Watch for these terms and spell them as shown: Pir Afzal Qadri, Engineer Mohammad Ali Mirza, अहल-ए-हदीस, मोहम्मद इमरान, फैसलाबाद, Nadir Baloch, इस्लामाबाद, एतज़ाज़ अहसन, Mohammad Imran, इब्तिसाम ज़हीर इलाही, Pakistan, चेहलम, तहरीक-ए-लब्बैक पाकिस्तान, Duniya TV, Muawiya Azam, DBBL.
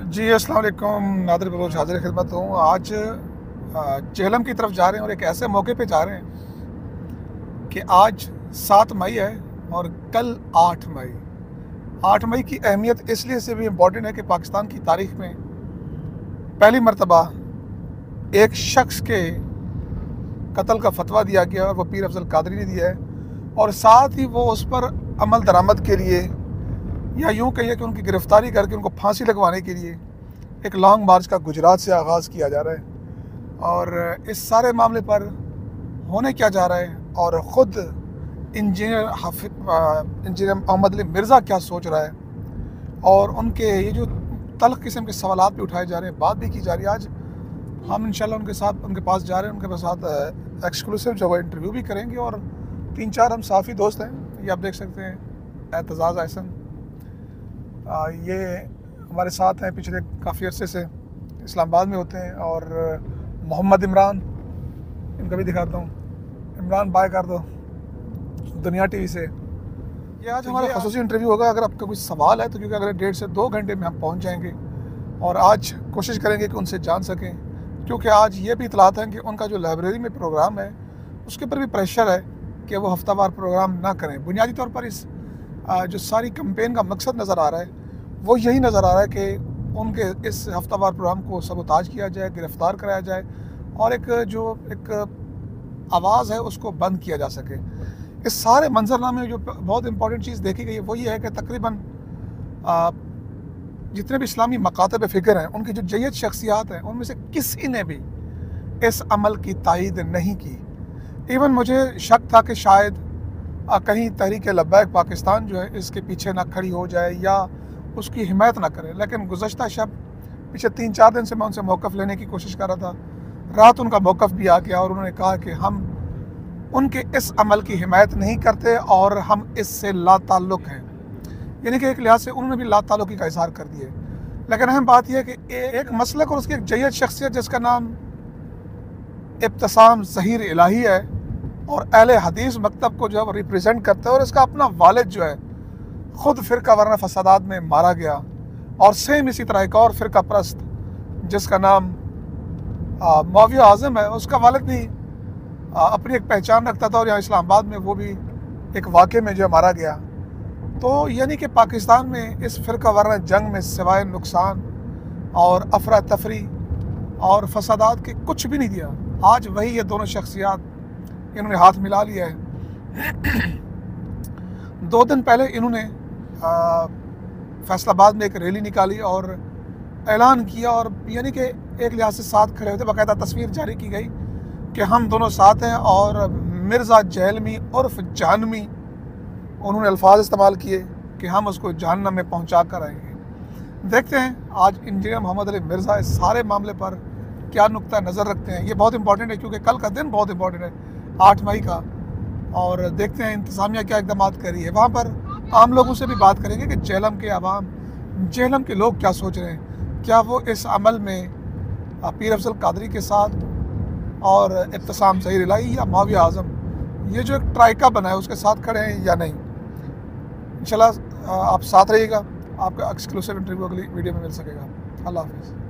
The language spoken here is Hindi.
जी अस्सलाम वालेकुम, नादिर बलोच हाजिर खिदमत हूँ। आज चेहलम की तरफ जा रहे हैं और एक ऐसे मौके पे जा रहे हैं कि आज 7 मई है और कल 8 मई। 8 मई की अहमियत इसलिए से भी इम्पॉर्टेंट है कि पाकिस्तान की तारीख में पहली मरतबा एक शख्स के कत्ल का फतवा दिया गया और वो पीर अफजल कादरी ने दिया है, और साथ ही वो उस पर अमल दरामद के लिए या यूँ कहिए कि उनकी गिरफ़्तारी करके उनको फांसी लगवाने के लिए एक लॉन्ग मार्च का गुजरात से आगाज़ किया जा रहा है। और इस सारे मामले पर होने क्या जा रहा है और ख़ुद इंजीनियर मोहम्मद अली मिर्ज़ा क्या सोच रहा है और उनके ये जो तल्ख किस्म के सवालात भी उठाए जा रहे हैं, बात भी की जा रही है। आज हम इंशाल्लाह उनके साथ उनके पास जा रहे हैं, उनके साथ एक्सक्लूसिव जो है इंटरव्यू भी करेंगे। और 3-4 हम साफ़ी दोस्त हैं, ये आप देख सकते हैं। एतज़ाज़ अहसन ये हमारे साथ हैं, पिछले काफ़ी अरसे से इस्लामाबाद में होते हैं। और मोहम्मद इमरान, इनका भी दिखाता हूँ। इमरान बाय कर दो, दुनिया टीवी से। ये आज हमारा खसूसी इंटरव्यू होगा। अगर आपका कोई सवाल है तो, क्योंकि अगले 1.5 से 2 घंटे में हम पहुँच जाएँगे और आज कोशिश करेंगे कि उनसे जान सकें, क्योंकि आज ये भी इतलात है कि उनका जो लाइब्रेरी में प्रोग्राम है उसके ऊपर भी प्रेशर है कि वो हफ्तावार प्रोग्राम ना करें। बुनियादी तौर पर इस जो सारी कैंपेन का मकसद नज़र आ रहा है वो यही नज़र आ रहा है कि उनके इस हफ्तावार प्रोग्राम को सबोताज किया जाए, गिरफ़्तार कराया जाए और एक जो एक आवाज़ है उसको बंद किया जा सके। इस सारे मंजरनामे जो बहुत इंपॉर्टेंट चीज़ देखी गई है वो ये है कि तकरीबन जितने भी इस्लामी मकातब फ़िक्र हैं उनकी जो जय्यद शख्सियात हैं उनमें से किसी ने भी इस अमल की तायीद नहीं की। इवन मुझे शक था कि शायद कहीं तहरीक-ए-लब्बैक पाकिस्तान जो है इसके पीछे ना खड़ी हो जाए या उसकी हिमायत ना करे, लेकिन गुज़श्ता शब पिछले 3-4 दिन से मैं उनसे मौक़िफ़ लेने की कोशिश कर रहा था। रात उनका मौक़िफ़ भी आ गया और उन्होंने कहा कि हम उनके इस अमल की हिमायत नहीं करते और हम इससे लाताल्लुक़ हैं, यानी कि एक लिहाज से उन्होंने भी लाताल्लुक़ी का इज़हार कर दिया। लेकिन अहम बात यह है कि एक मसलक और उसकी एक जय्यद शख्सियत जिसका नाम इब्तिसाम ज़हीर इलाही है और अहल-ए-हदीस मकतब को जो है रिप्रेजेंट करता है, और इसका अपना वालिद जो है ख़ुद फ़िरका वरना फसादात में मारा गया। और सेम इसी तरह एक और फ़िरका परस्त जिसका नाम मुआविया आज़म है, उसका वालिद भी अपनी एक पहचान रखता था और यहाँ इस्लामाबाद में वो भी एक वाक़े में जो मारा गया। तो यानी कि पाकिस्तान में इस फ़िरका वरना जंग में सिवाय नुकसान और अफरा तफरी और फसादात के कुछ भी नहीं दिया। आज वही ये दोनों शख्सियात इन्होंने हाथ मिला लिया है। 2 दिन पहले इन्होंने फैसलाबाद में एक रैली निकाली और ऐलान किया, और यानी कि एक लिहाज से साथ खड़े होते बाकायदा तस्वीर जारी की गई कि हम दोनों साथ हैं। और मिर्ज़ा जहलमी उर्फ जहन्नमी, उन्होंने अल्फाज इस्तेमाल किए कि हम उसको जहन्नम में पहुंचा कर आएंगे। देखते हैं आज इंजीनियर मोहम्मद अली मिर्ज़ा इस सारे मामले पर क्या नुक्ता नज़र रखते हैं। ये बहुत इंपॉर्टेंट है क्योंकि कल का दिन बहुत इंपॉर्टेंट है, 8 मई का। और देखते हैं इंतज़ामिया क्या इकदाम करी है। वहाँ पर आम लोगों से भी बात करेंगे कि चेहलम के आवाम, चेहलम के लोग क्या सोच रहे हैं। क्या वो इस अमल में पीर अफजल कादरी के साथ और इब्तिसाम ज़हीर इलाही या मुआविया आज़म, ये जो एक ट्राइका बना है उसके साथ खड़े हैं या नहीं। इंशाल्लाह आप साथ रहिएगा, आपका एक्सक्लूसिव इंटरव्यू अगली वीडियो में मिल सकेगा। अल्लाह हाफिज़।